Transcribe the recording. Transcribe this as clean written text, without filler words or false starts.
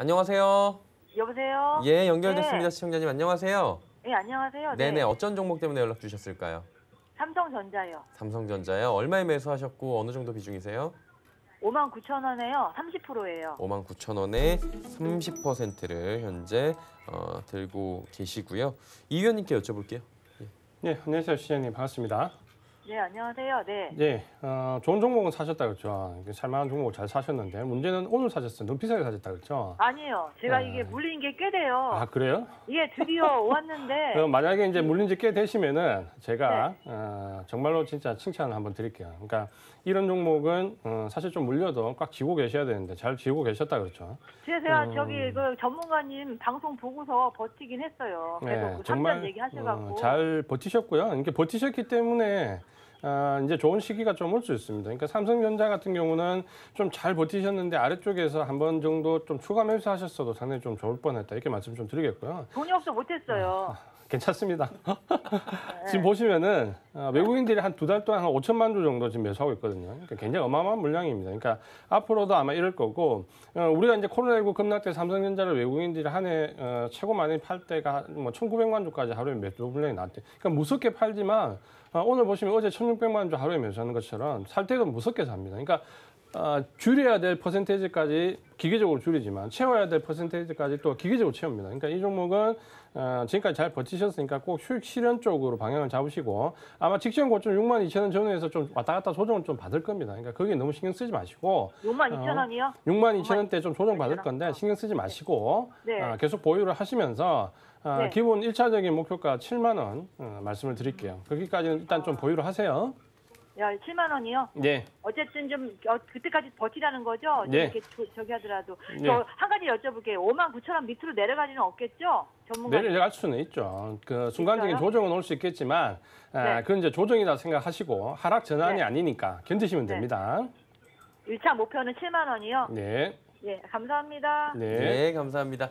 안녕하세요. 여보세요. 예, 연결됐습니다. 네. 시청자님 안녕하세요. 네, 안녕하세요. 네네, 네. 어떤 종목 때문에 연락 주셨을까요? 삼성전자요. 삼성전자요. 얼마에 매수하셨고 어느 정도 비중이세요? 59,000원에요. 30%예요. 59,000원에 30%를 현재 들고 계시고요. 이 위원님께 여쭤볼게요. 예. 네, 안녕하세요, 시장님 반갑습니다. 네, 안녕하세요. 네. 네, 좋은 종목은 사셨다 그랬죠. 살만한 종목을 잘 사셨는데 문제는 오늘 사셨어요. 너무 비싸게 사셨다 그랬죠. 아니요, 제가 이게 물린 게 꽤 돼요. 아, 그래요? 예, 드디어 왔는데. 그럼 만약에 이제 물린 지 꽤 되시면은 제가 네. 정말로 진짜 칭찬을 한번 드릴게요. 그러니까 이런 종목은 사실 좀 물려도 꽉 쥐고 계셔야 되는데 잘 쥐고 계셨다 그랬죠. 제가 저기 그 전문가님 방송 보고서 버티긴 했어요. 계속 네, 그 정말 얘기하셔가지고 잘 버티셨고요. 이렇게 버티셨기 때문에. 이제 좋은 시기가 좀 올 수 있습니다. 그러니까 삼성전자 같은 경우는 좀 잘 버티셨는데 아래쪽에서 한 번 정도 좀 추가 매수하셨어도 상당히 좀 좋을 뻔했다. 이렇게 말씀 좀 드리겠고요. 돈이 없어 못했어요. 괜찮습니다. 네. 지금 보시면은 외국인들이 한 두 달 동안 한 5천만 주 정도 지금 매수하고 있거든요. 그러니까 굉장히 어마어마한 물량입니다. 그러니까 앞으로도 아마 이럴 거고 우리가 이제 코로나19 급락 때 삼성전자를 외국인들이 한 해 최고 많이 팔 때가 뭐 1,900만 주까지 하루에 매수 물량이 나왔대. 그러니까 무섭게 팔지만 오늘 보시면 어제 1,600만 주 하루에 매수하는 것처럼 살 때도 무섭게 삽니다. 그러니까 줄여야 될 퍼센테이지까지 기계적으로 줄이지만 채워야 될 퍼센테이지까지 또 기계적으로 채웁니다. 그러니까 이 종목은 지금까지 잘 버티셨으니까 꼭 수익 실현 쪽으로 방향을 잡으시고 아마 직전 고점 62,000원 전후에서 좀 왔다 갔다 조정을 좀 받을 겁니다. 그러니까 거기에 너무 신경 쓰지 마시고 62,000원이요? 62,000원대 좀 조정 받을 건데 신경 쓰지 마시고 네. 계속 보유를 하시면서 네. 기본 1차적인 목표가 7만 원 말씀을 드릴게요. 거기까지는 일단 좀 보유를 하세요. 야, 7만 원이요? 네. 어쨌든 좀 그때까지 버티라는 거죠? 네. 이렇게 저기 하더라도. 네. 저 한 가지 여쭤볼게요. 59,000원 밑으로 내려가지는 없겠죠? 전문가님. 내려갈 수는 있죠. 그 순간적인 있어요? 조정은 올 수 있겠지만 네. 그건 이제 조정이라 생각하시고 하락 전환이 네. 아니니까 견디시면 네. 됩니다. 1차 목표는 7만 원이요? 네. 네, 감사합니다. 네, 네 감사합니다.